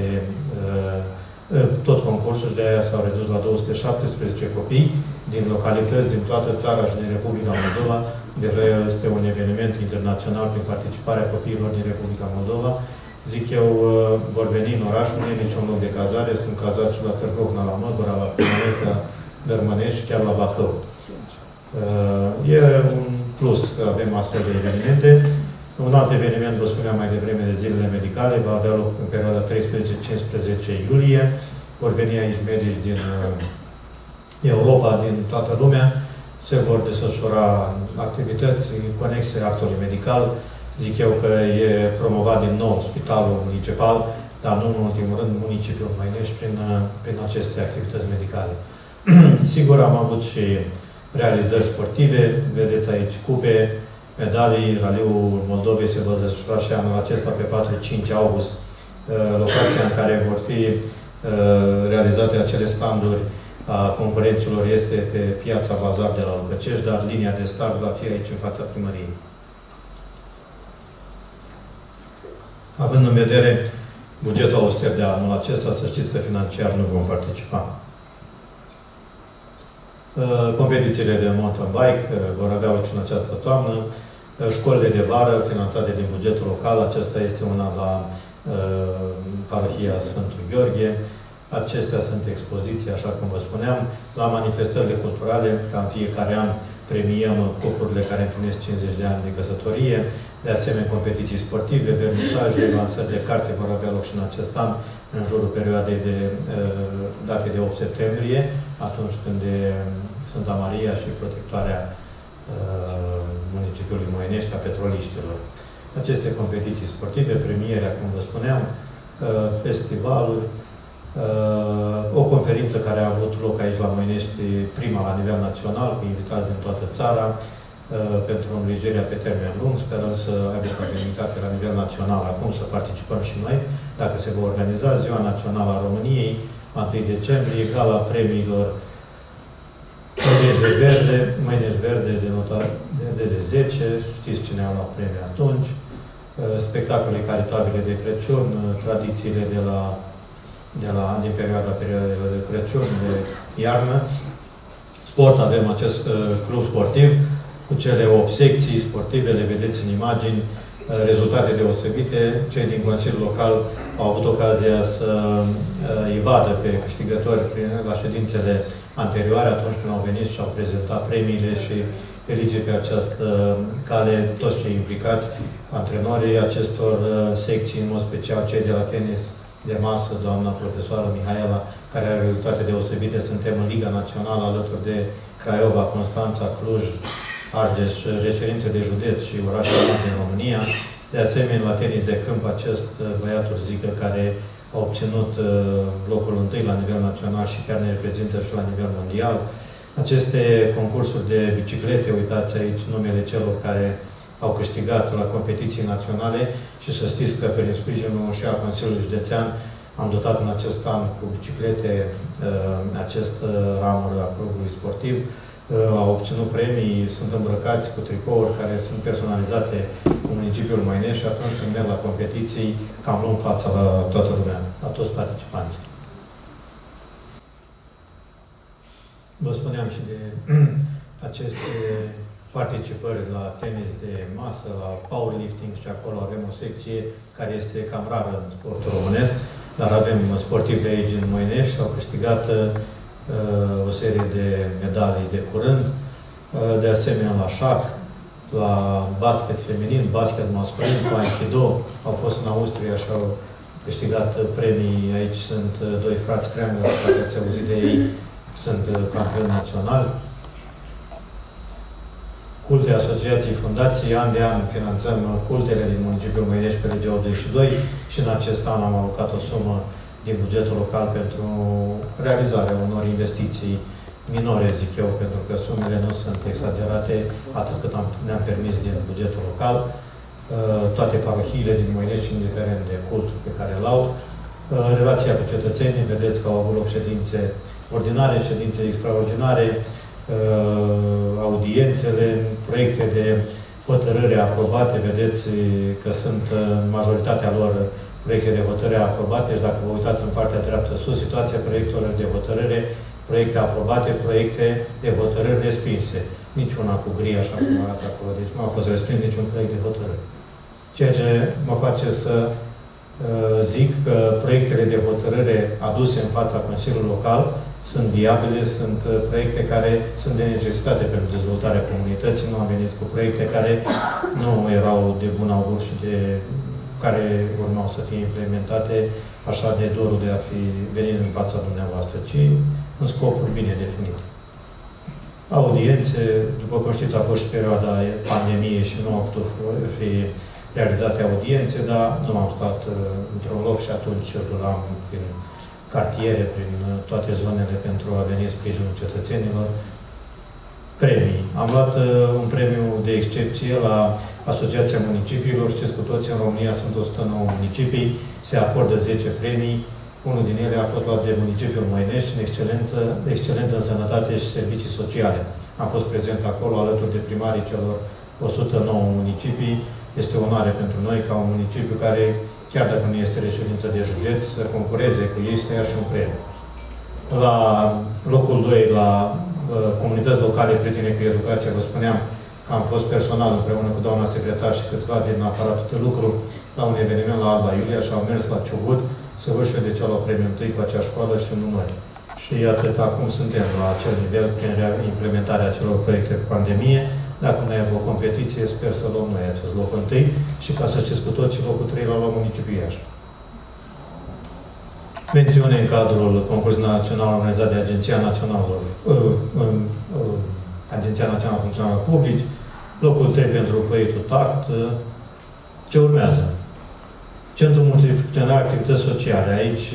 tot concursul, de aia s-au redus la 217 copii din localități, din toată țara și din Republica Moldova. Deja este un eveniment internațional prin participarea copiilor din Republica Moldova. Zic eu, vor veni în oraș, nu e niciun loc de cazare, sunt cazați și la Târgovna, la Măgura, la Comănești, la Dărmănești, chiar la Bacău. E un plus că avem astfel de evenimente. Un alt eveniment, vă spuneam mai devreme, de zilele medicale, va avea loc în perioada 13-15 iulie. Vor veni aici medici din Europa, din toată lumea. Se vor desfășura activități conexe actului medical. Zic eu că e promovat din nou Spitalul Municipal, dar nu în ultimul rând Municipiul Moinești prin aceste activități medicale. Sigur, am avut și realizări sportive. Vedeți aici cupe, medalii. Raliul Moldovei se va desfășura și anul acesta pe 4-5 august, locația în care vor fi realizate acele standuri a concurenților este pe piața Bazar de la Lucăcești, dar linia de start va fi aici, în fața primăriei. Având în vedere bugetul auster de anul acesta, să știți că financiar nu vom participa. Competițiile de mountain bike vor avea loc în această toamnă. Școlile de vară, finanțate din bugetul local, acesta este una la Parohia Sfântul Gheorghe. Acestea sunt expoziții, așa cum vă spuneam. La manifestările culturale, ca în fiecare an, premiăm cuplurile care împlinesc 50 de ani de căsătorie. De asemenea, competiții sportive, vernisaje, lansări de carte vor avea loc și în acest an, în jurul perioadei de date de 8 septembrie, atunci când de Sfânta Maria și protectoarea municipiului Moinești a petroliștilor. Aceste competiții sportive, premierea, cum vă spuneam, festivaluri, o conferință care a avut loc aici la Moinești, prima la nivel național, cu invitați din toată țara, pentru îngrijirea pe termen lung. Sperăm să aibă continuitate la nivel național acum, să participăm și noi, dacă se va organiza Ziua Națională a României, 1 decembrie, gala premiilor Mâinești Verde, Mâinești Verde de nota verde de 10, știți cine a luat premii atunci, spectacole caritabile de Crăciun, tradițiile din perioada de Crăciun, de iarnă. Sport, avem acest club sportiv cu cele 8 secții sportive, le vedeți în imagini, rezultate deosebite. Cei din Consiliul Local au avut ocazia să îi vadă pe câștigători la ședințele anterioare, atunci când au venit și au prezentat premiile și felicit pe această cale toți cei implicați, antrenorii acestor secții, în mod special cei de la tenis de masă, doamna profesoară Mihaela, care are rezultate deosebite. Suntem în Liga Națională alături de Craiova, Constanța, Cluj, Argeș, referințe de județ și orașe din România. De asemenea, la tenis de câmp, acest băiat urzică care a obținut locul 1 la nivel național și chiar ne reprezintă și la nivel mondial. Aceste concursuri de biciclete, uitați aici numele celor care au câștigat la competiții naționale și să știți că prin sprijinul și a Consiliului Județean am dotat în acest an cu biciclete acest ramură a clubului sportiv. Au obținut premii, sunt îmbrăcați cu tricouri care sunt personalizate cu municipiul Moinești și atunci când merg la competiții, cam luăm fața la toată lumea, la toți participanții. Vă spuneam și de aceste participări la tenis de masă, la powerlifting și acolo avem o secție care este cam rară în sportul românesc, dar avem sportivi de aici din Moinești, s-au câștigat o serie de medalii de curând, de asemenea la șac, la basket feminin, basket masculin, cu aikido, au fost în Austria și au câștigat premii. Aici sunt doi frați Creangă, care ați auzit de ei, sunt campioni naționali. Culte, asociații, fundații, an de an finanțăm cultele din municipiul Moinești pe legea 82 și în acest an am alocat o sumă din bugetul local pentru realizarea unor investiții minore, zic eu, pentru că sumele nu sunt exagerate atât cât ne-am permis din bugetul local. Toate parohiile din Moinești, indiferent de cultul pe care îl au. Relația cu cetățenii, vedeți că au avut loc ședințe ordinare, ședințe extraordinare, audiențele, proiecte de hotărâre aprobate, vedeți că sunt majoritatea lor proiecte de hotărâre aprobate și dacă vă uitați în partea dreaptă sus, situația proiectelor de hotărâre, proiecte aprobate, proiecte de hotărâri respinse. Niciuna cu gri, așa cum arată acolo. Deci nu a fost respins niciun proiect de hotărâre. Ceea ce mă face să zic că proiectele de hotărâre aduse în fața Consiliului Local sunt viabile, sunt proiecte care sunt de necesitate pentru dezvoltarea comunității. Nu am venit cu proiecte care nu erau de bun augur și de care urmau să fie implementate așa de dorul de a fi venit în fața dumneavoastră, ci în scopuri bine definite. Audiențe, după cum știți, a fost și perioada pandemiei și nu au putut fi realizate audiențe, dar nu am stat într-un loc și atunci circulam prin cartiere, prin toate zonele pentru a veni în sprijinul cetățenilor. Premii. Am luat un premiu de excepție la Asociația Municipiilor. Știți cu toți, în România sunt 109 municipii, se acordă 10 premii. Unul din ele a fost luat de municipiul Moinești în excelență în sănătate și servicii sociale. Am fost prezent acolo alături de primarii celor 109 municipii. Este o onoare pentru noi ca un municipiu care, chiar dacă nu este reședință de județ, să concureze cu ei să ia și un premiu. La locul 2, la comunități locale prietene cu educație, vă spuneam că am fost personal împreună cu doamna secretar și câțiva din aparatul de lucru la un eveniment la Alba Iulia și au mers la Ciugud să văd și eu de ce au luat premiul întâi cu acea școală și nu noi. Și iată că acum suntem la acel nivel prin implementarea acelor proiecte cu pandemie. Dacă nu e o competiție, sper să luăm noi acest loc întâi și ca să știți cu toți, locul 3 l-a luat municipiul Iași. Mențiune în cadrul concursului național organizat de Agenția Națională Funcțională Publici, locul 3 pentru proiectul TACT. Ce urmează? Centrul Multifuncțional Activități Sociale. Aici,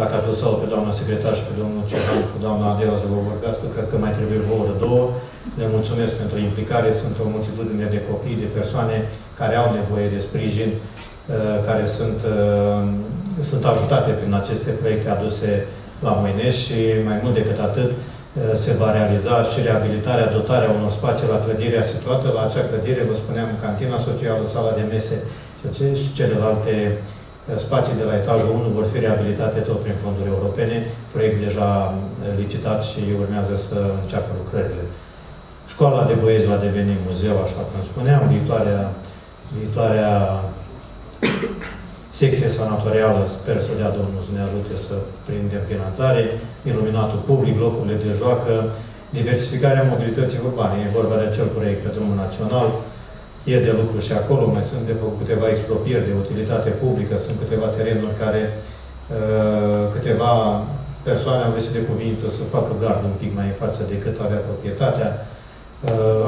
dacă ați lăsat pe doamna secretar și pe domnul Ceran, cu doamna Adela să vă vorbească, cred că mai trebuie o oră, două. Le mulțumesc pentru implicare. Sunt o multitudine de copii, de persoane care au nevoie de sprijin, care sunt ajutate prin aceste proiecte aduse la Moinești și, mai mult decât atât, se va realiza și reabilitarea, dotarea unor spații la clădirea situată. La acea clădire, vă spuneam, cantina socială, sala de mese și celelalte spații de la etajul 1 vor fi reabilitate tot prin fonduri europene. Proiect deja licitat și urmează să înceapă lucrările. Școala de băieți va deveni muzeu, așa cum spuneam, viitoarea secție sanatorială, sper să dea Domnul să ne ajute să prindem finanțare, iluminatul public, locurile de joacă, diversificarea mobilității urbane. E vorba de acel proiect pe drumul național. E de lucru și acolo. Mai sunt de făcut câteva expropieri de utilitate publică. Sunt câteva terenuri care câteva persoane au găsit de cuvință să facă gard un pic mai în față decât avea proprietatea.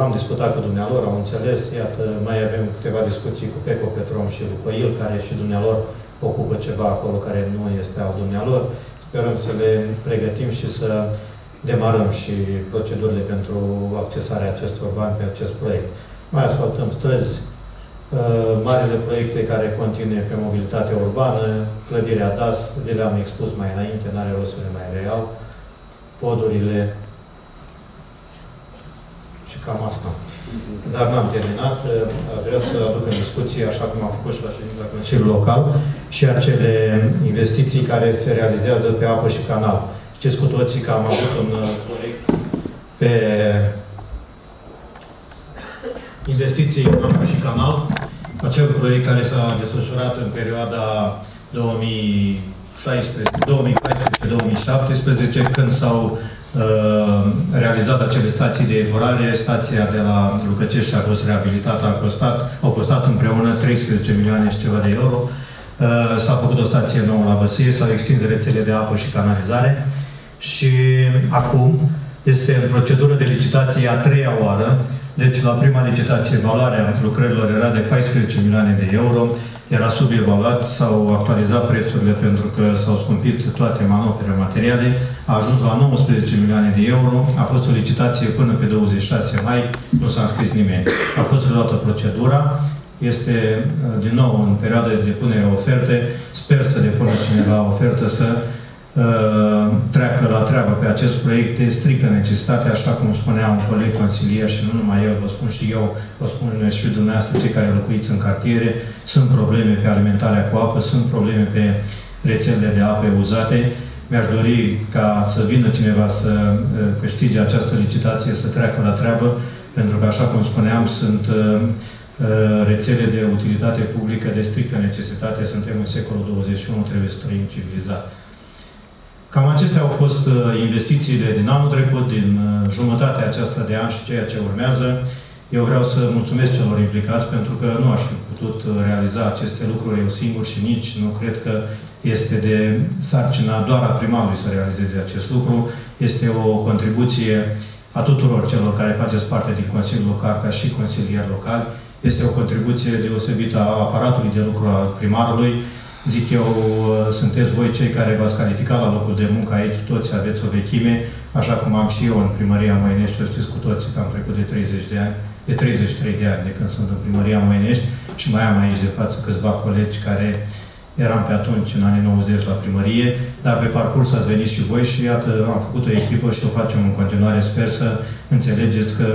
Am discutat cu dumnealor, au înțeles, iată, mai avem câteva discuții cu Peco Petrom și Lucoil, care și dumnealor ocupă ceva acolo care nu este al dumnealor. Sperăm să le pregătim și să demarăm și procedurile pentru accesarea acestor bani pe acest proiect. mai asfaltăm străzi, marile proiecte care continuă pe mobilitatea urbană, clădirea DAS, le le-am expus mai înainte, n-are rost să le mai reiau, podurile și cam asta. Dar n-am terminat. Vreau să aduc în discuție, așa cum am făcut și la ședința Consiliului Local, și acele investiții care se realizează pe apă și canal. Știți cu toții că am avut un proiect pe investiții în apă și canal. Acel proiect care s-a desfășurat în perioada 2014-2017, când s-au realizat acele stații de epurare. Stația de la Lucăcești a fost reabilitată, au costat împreună 13 milioane și ceva de euro. S-a făcut o stație nouă la Băsie, s-au extins rețele de apă și canalizare și acum este în procedură de licitație a treia oară. Deci la prima licitație valoarea lucrărilor era de 14 milioane de euro, era subevaluat, s-au actualizat prețurile pentru că s-au scumpit toate manoperele materiale, a ajuns la 19 milioane de euro, a fost o licitație până pe 26 mai, nu s-a înscris nimeni. A fost reluată procedura, este din nou în perioada de depunere a oferte, sper să depună cineva ofertă să treacă la treabă pe acest proiect de strictă necesitate, așa cum spunea un coleg consilier și nu numai el, vă spun și eu, vă spun și dumneavoastră, cei care locuiți în cartiere, sunt probleme pe alimentarea cu apă, sunt probleme pe rețelele de ape uzate. Mi-aș dori ca să vină cineva să câștige această licitație, să treacă la treabă, pentru că, așa cum spuneam, sunt rețele de utilitate publică de strictă necesitate, suntem în secolul 21, trebuie să trăim civilizat. Cam acestea au fost investițiile din anul trecut, din jumătatea aceasta de an și ceea ce urmează. Eu vreau să mulțumesc celor implicați, pentru că nu aș fi putut realiza aceste lucruri eu singur și nici nu cred că este de sarcina doar a primarului să realizeze acest lucru. Este o contribuție a tuturor celor care faceți parte din Consiliul Local, ca și consilieri locali. Este o contribuție deosebită a aparatului de lucru al primarului. Zic eu, sunteți voi cei care v-ați calificat la locul de muncă aici, toți aveți o vechime, așa cum am și eu în primăria Moinești, eu știți cu toții că am trecut de 30 de ani, de 33 de ani de când sunt în primăria Moinești și mai am aici de față câțiva colegi care eram pe atunci, în anii 90, la primărie, dar pe parcurs ați venit și voi și iată, am făcut o echipă și o facem în continuare. Sper să înțelegeți că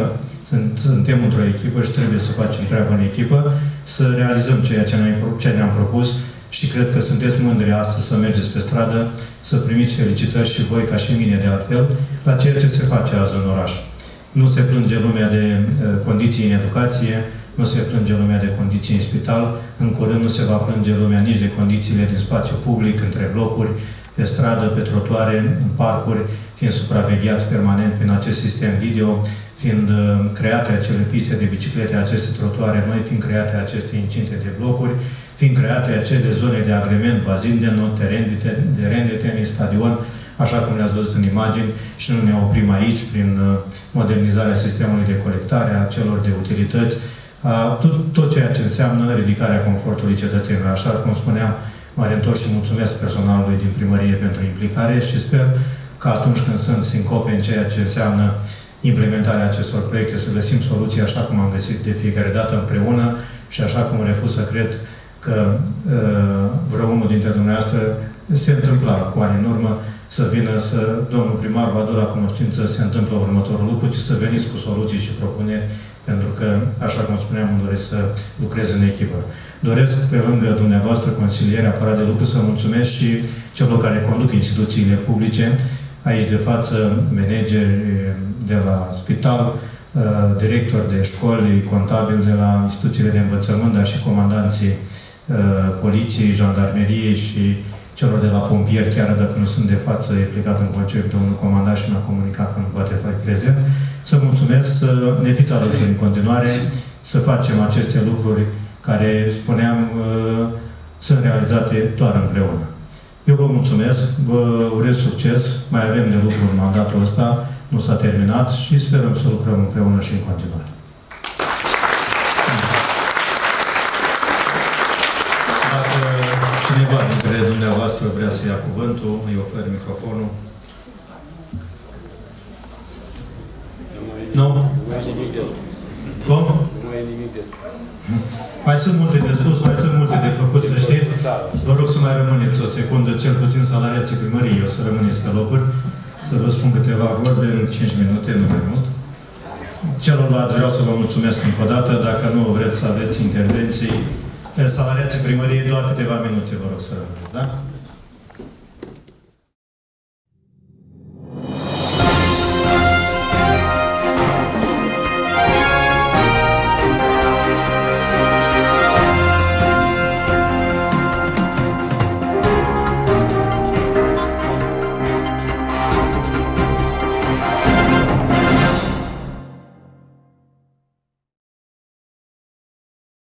suntem într-o echipă și trebuie să facem treabă în echipă, să realizăm ceea ce ne-am propus. Și cred că sunteți mândri astăzi să mergeți pe stradă, să primiți felicitări și voi, ca și mine de altfel, la ceea ce se face azi în oraș. Nu se plânge lumea de condiții în educație, nu se plânge lumea de condiții în spital, în curând nu se va plânge lumea nici de condițiile din spațiu public, între blocuri, pe stradă, pe trotuare, în parcuri, fiind supravegheați permanent prin acest sistem video, fiind create acele piste de biciclete, aceste trotuare noi, fiind create aceste incinte de blocuri, fiind create acele zone de agrement, bazin de not, teren de tenis, stadion, așa cum le-ați văzut în imagini, și nu ne oprim aici prin modernizarea sistemului de colectare, a celor de utilități, tot ceea ce înseamnă ridicarea confortului cetățenilor. Așa cum spuneam, mă reîntorc și mulțumesc personalului din primărie pentru implicare și sper că atunci când sunt sincope în ceea ce înseamnă implementarea acestor proiecte, să găsim soluții așa cum am găsit de fiecare dată împreună și așa cum refuz să cred că vreunul dintre dumneavoastră se întâmpla cu ani în urmă să vină să, domnul primar, vă adu la cunoștință, se întâmplă următorul lucru, ci să veniți cu soluții și propuneri, pentru că, așa cum spuneam, îmi doresc să lucrez în echipă. Doresc, pe lângă dumneavoastră, consilieri, aparat de lucru, să mulțumesc și celor care conduc instituțiile publice, aici de față, manageri de la spital, directori de școli, contabili de la instituțiile de învățământ, dar și comandanții poliției, jandarmeriei și celor de la pompieri, chiar dacă nu sunt de față, e plecat în concert domnul comandant și mi-a comunicat că nu poate fi prezent. Să mulțumesc, să ne fiți alături în continuare, să facem aceste lucruri care, spuneam, sunt realizate doar împreună. Eu vă mulțumesc, vă urez succes, mai avem de lucru în mandatul ăsta, nu s-a terminat și sperăm să lucrăm împreună și în continuare. Dacă cineva dintre dumneavoastră vrea să ia cuvântul, îi ofer microfonul. Nu? Cum? Mai sunt multe de spus, mai sunt multe de făcut, să știți. Vă rog să mai rămâneți o secundă, cel puțin salariații primăriei, o să rămâneți pe locuri, să vă spun câteva vorbe în 5 minute, nu mai mult. Celorlalți vreau să vă mulțumesc încă o dată, dacă nu vreți să aveți intervenții, salariații primăriei, doar câteva minute, vă rog să rămâneți, da?